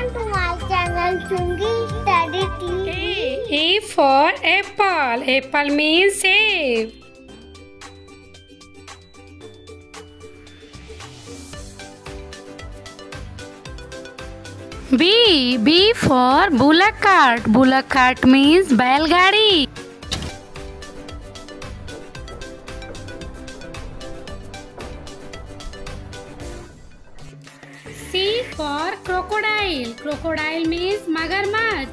Welcome to my channel Chungi Study TV. A for apple. Apple means save. B. B for bullock cart. Bullock cart means बैलगाड़ी. C for crocodile. Crocodile means मगरमच्छ.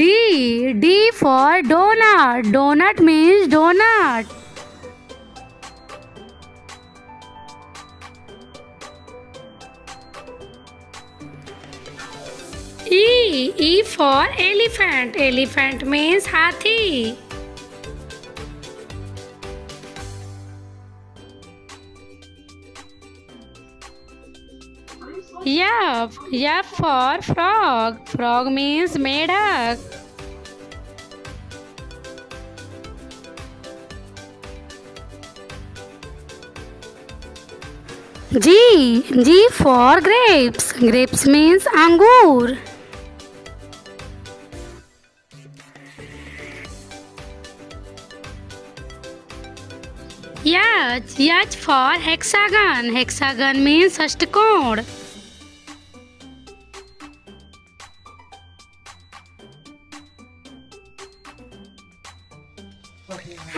D. D for donut. Donut means donut. E. E for elephant. Elephant means हाथी. F. F for frog. Frog means मेढक. G. G for grapes. Grapes means अंगूर. H. H for hexagon. Hexagon means अष्टकोण.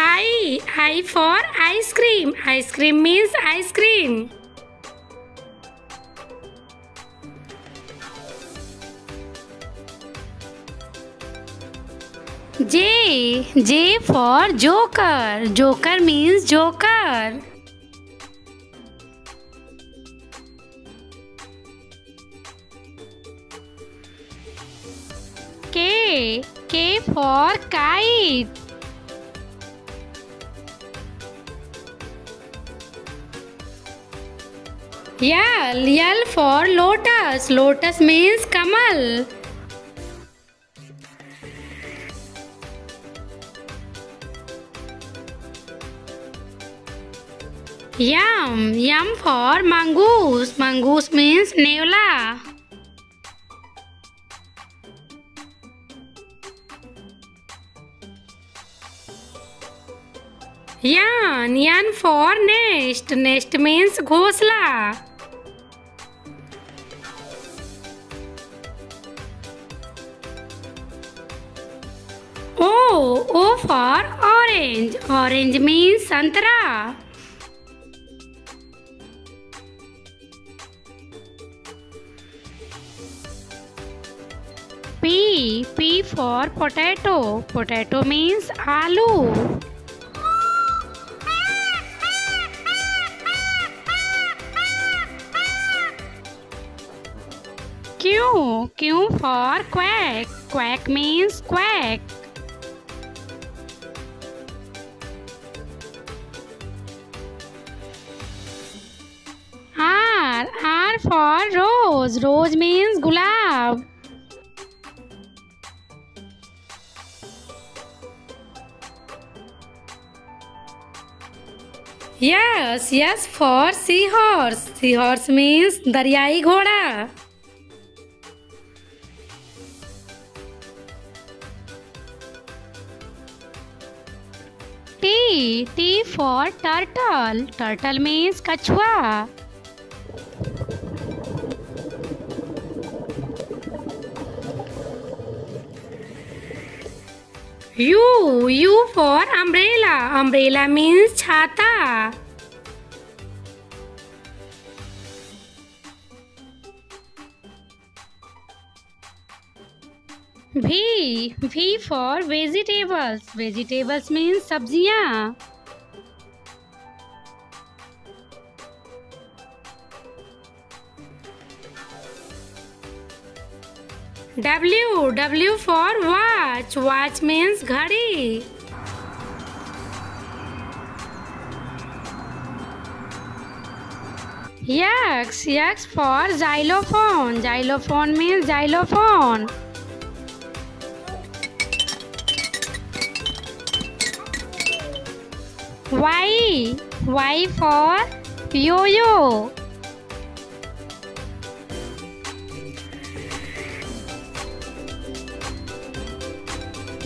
I. I for ice cream. Ice cream means ice cream. J. J for joker. Joker means joker. K. K for kite. L. L for lotus. Lotus means kamal. Yum. Yum for mongoose. Mongoose means neula. Yan. Yan for nest. Nest means ghosla. O. O for orange. Orange means santra. P. P for potato. Potato means aloo. Q. Q for quack. Quack means quack. R. R for rose. Rose means gulab. Yes. Yes for seahorse. Seahorse means daryai ghoda. T. T for turtle. Turtle means कछुआ. U. U for umbrella. Umbrella means छाता. V. V for vegetables. Vegetables means सब्जियाँ. W. W for watch. Watch means घड़ी. X. X for xylophone. Xylophone means xylophone. Y. Y for yo-yo.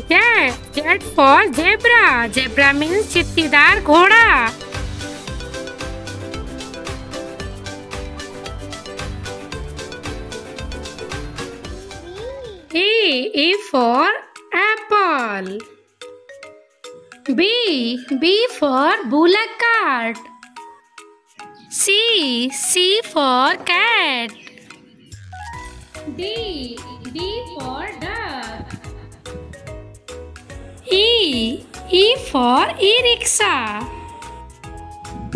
Yeah, Z for zebra. Zebra means चित्तीदार घोड़ा. E for apple. B for bullock cart. C for cat. D for duck. E for e-rickshaw.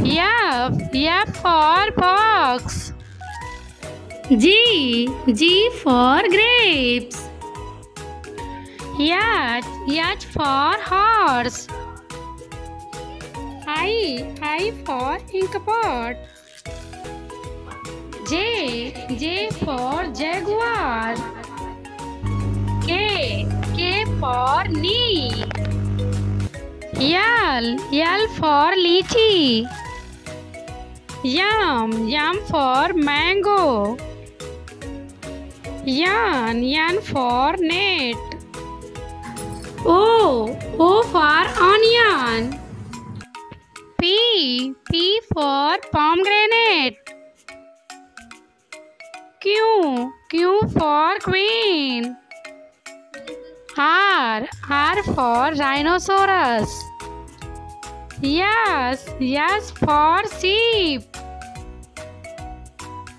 F for fox. G for grapes. H for horse. I for inkpot. J for jaguar. K for knee. L for lychee. Yum for mango. N for net. O for onion. P for pomegranate. Q for queen. R for rhinoceros. Yes for sheep.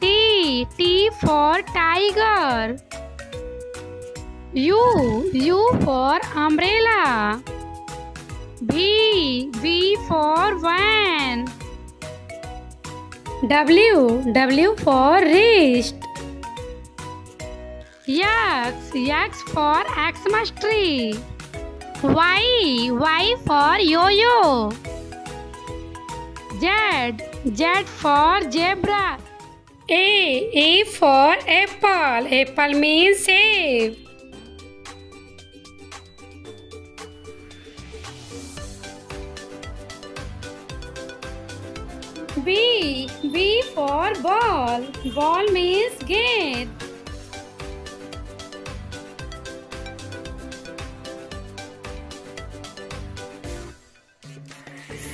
T for tiger. U for umbrella. V for van. W for wrist. X for Xmas tree. Y for yo-yo. Z for zebra. A for apple. Apple means save. B for ball. Ball means gate.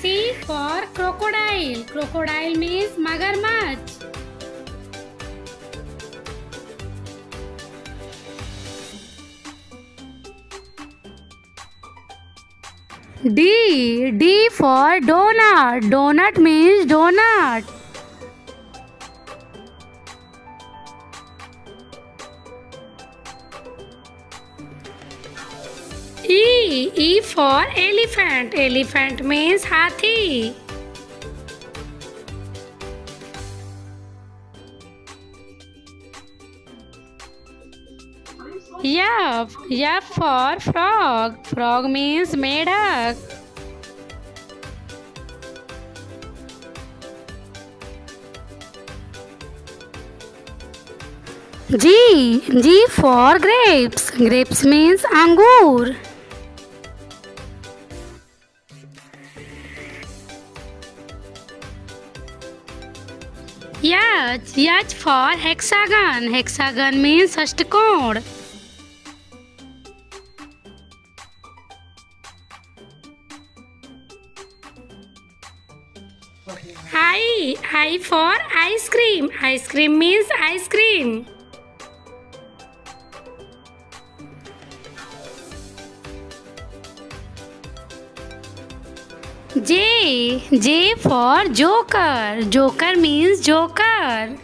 C for crocodile. Crocodile means magarmach. D for donut. Donut means donut. E for elephant. Elephant means hathi. F for frog. Frog means medak. G for grapes. Grapes means angur. H for hexagon. Hexagon means ashtakon. I for ice cream. Ice cream means ice cream. J for joker. Joker means joker.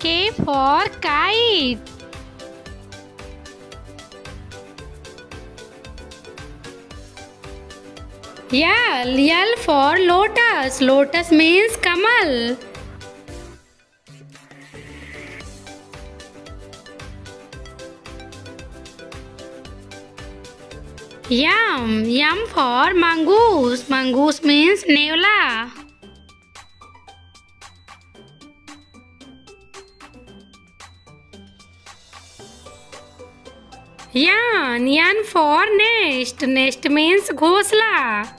K for kite. L for lotus. Lotus means kamal. Yum for mongoose. Mongoose means neula. Yan, yan for nest. Nest means ghosla.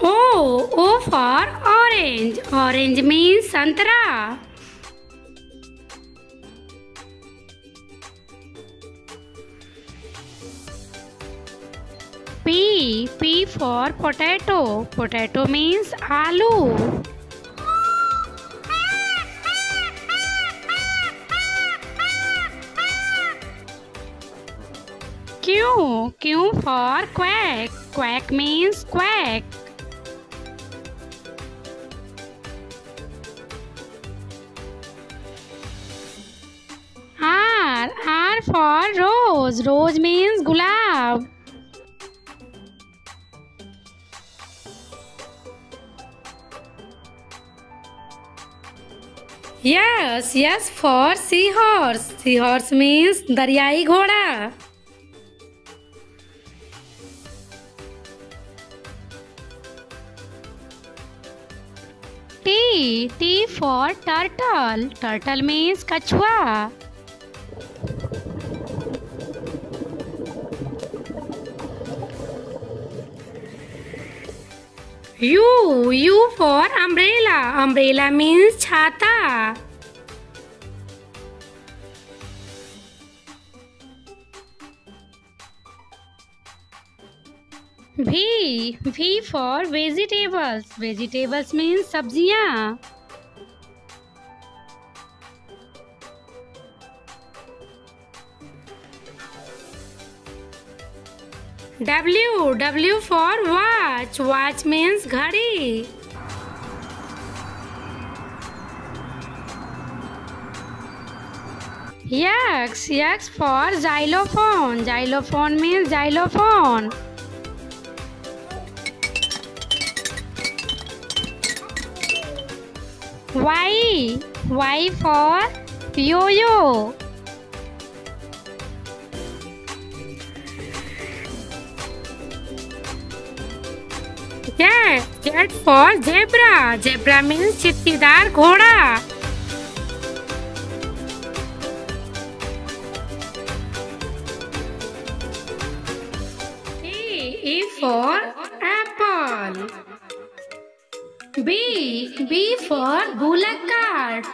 O, O for orange. Orange means santra. P, P for potato. Potato means aloo. Q, Q for quack. Quack means quack. R, R for rose. Rose means gulab. Yes, yes for seahorse. Seahorse means daryai ghoda. T, T for turtle. Turtle means kachua. U, U for umbrella. Umbrella means chhata. V, V for vegetables. Vegetables means sabziyan. W, W for watch. Watch means घड़ी. X, X for xylophone. Xylophone means xylophone. Y, Y for yo-yo. Yeah, Z for zebra. Zebra means चित्तीदार घोड़ा. A for apple. B for bullock cart.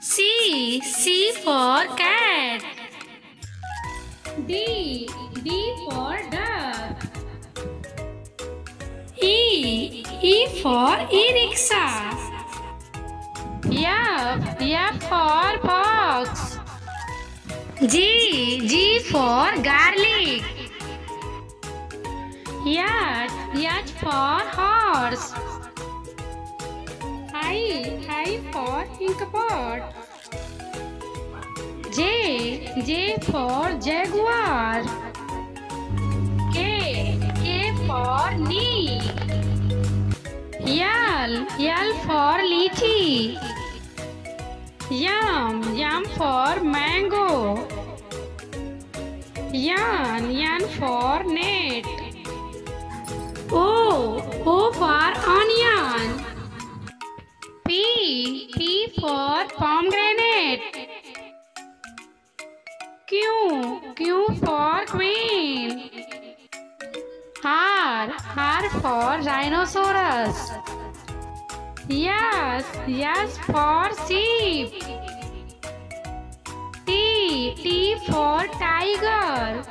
C for cat. D for duck. E for e-rickshaw. F for fox. G for garlic. H for horse. I for inkpot. J for jaguar. K for knee. L for lychee. Yum for mango. Yan for net. O for onion. P for pomegranate. Q for queen. R for rhinoceros. Yes for sheep. T for tiger.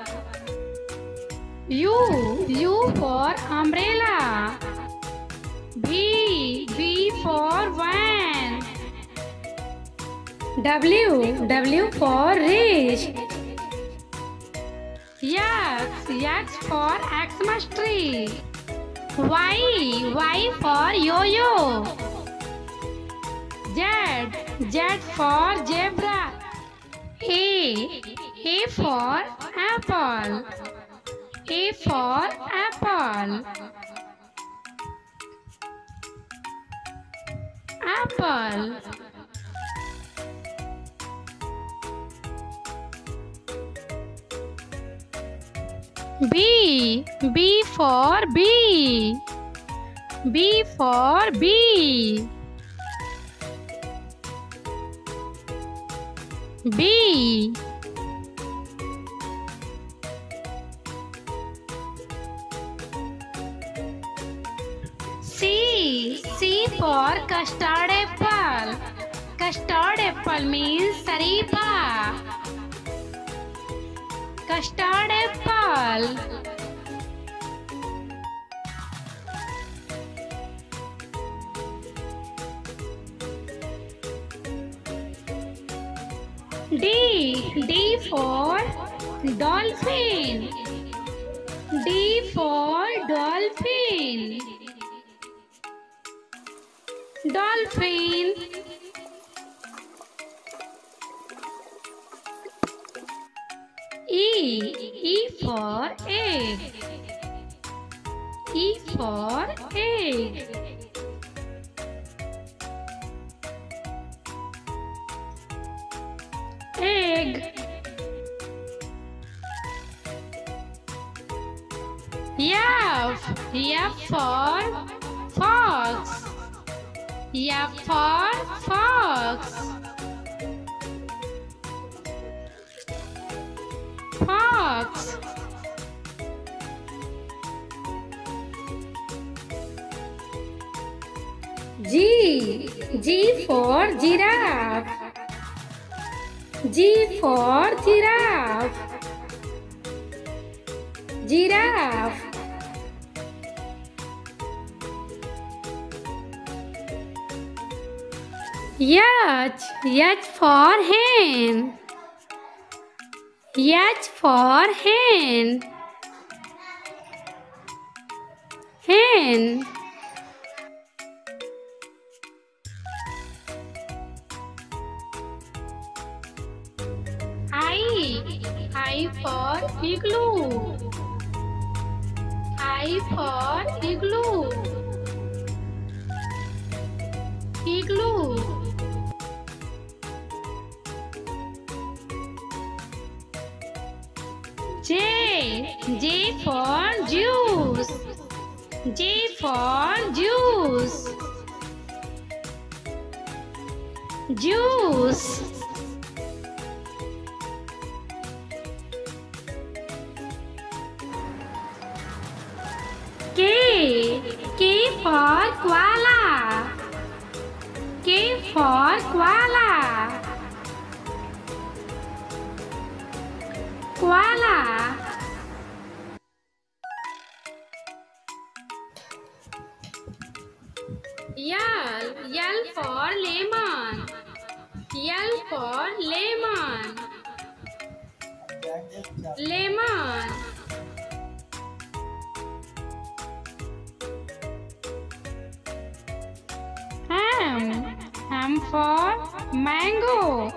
U for umbrella. V for van. W for wrist. X for Xmas tree. Y for yo-yo. Z for zebra. A for apple. A for apple. Apple. B for bee. B for bee. B. C. C for custard apple. Custard apple means Saripa. Custard apple. D. D for dolphin. D for dolphin. Dolphin. E. E for egg. E for egg. Egg. F. F for fox. F for fox. Fox. G. G for giraffe. G for giraffe. Giraffe. H. H for hen. H for hen. Hen. I for igloo. I for igloo. Igloo. J. J for juice. J for juice. Juice. Koala. K for koala. Koala. L. L for lemon. L for lemon. Lemon. M for mango.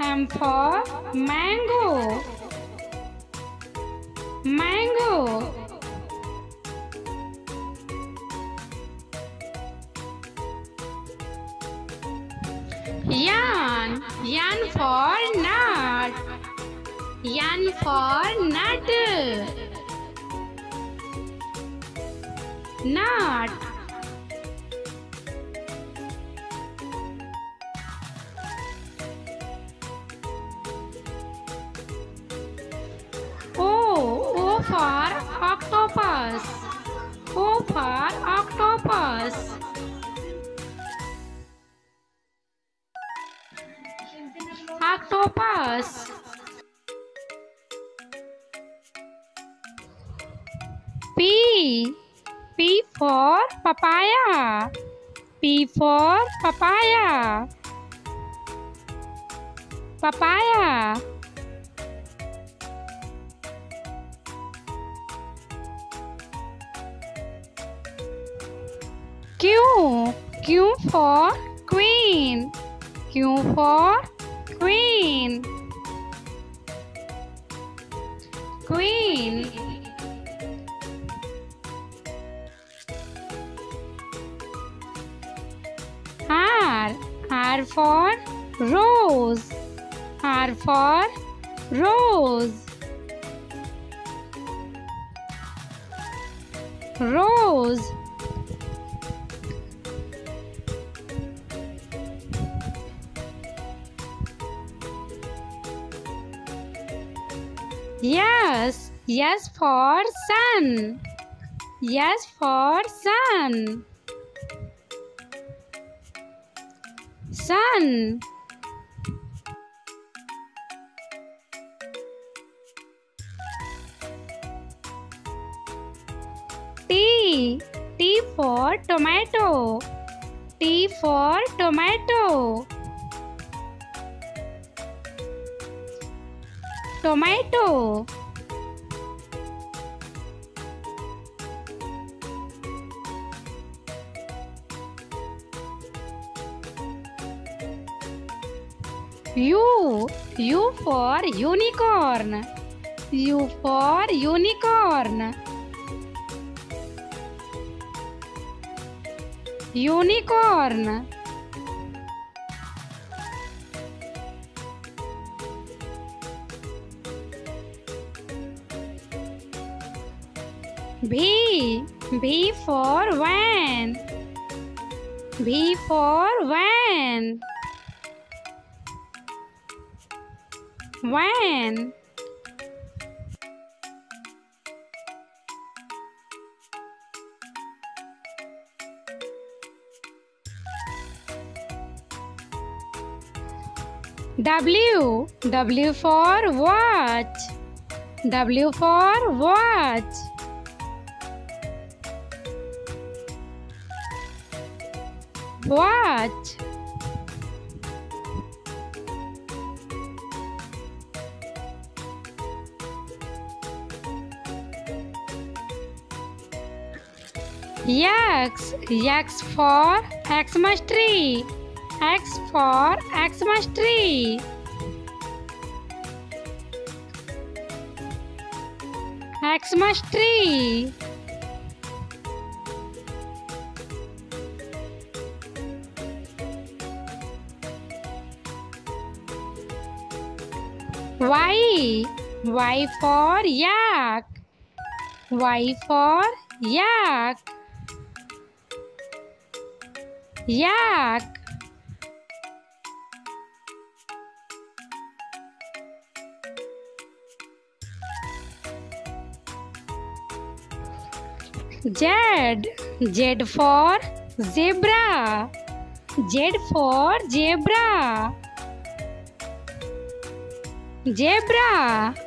M for mango. Mango. Yan. Yan for nut. Yan for nut. Nut. For octopus. O for octopus. Octopus. P. P for papaya. P for papaya. Papaya. Q. Q for queen. Q for queen. Queen. R. R for rose. R for rose. Rose. Yes, yes for sun. Yes for sun. Sun. T, T for tomato. T for tomato. Tomato. U, U for unicorn. U for unicorn. Unicorn. V, V for van. V for van. Van. W, W for watch. W for watch. Watch. X, X for Xmas tree. X for Xmas tree. Xmas tree. Y, Y for yak. Y for yak. Yak. Z, Z for zebra. Z for zebra. Zebra.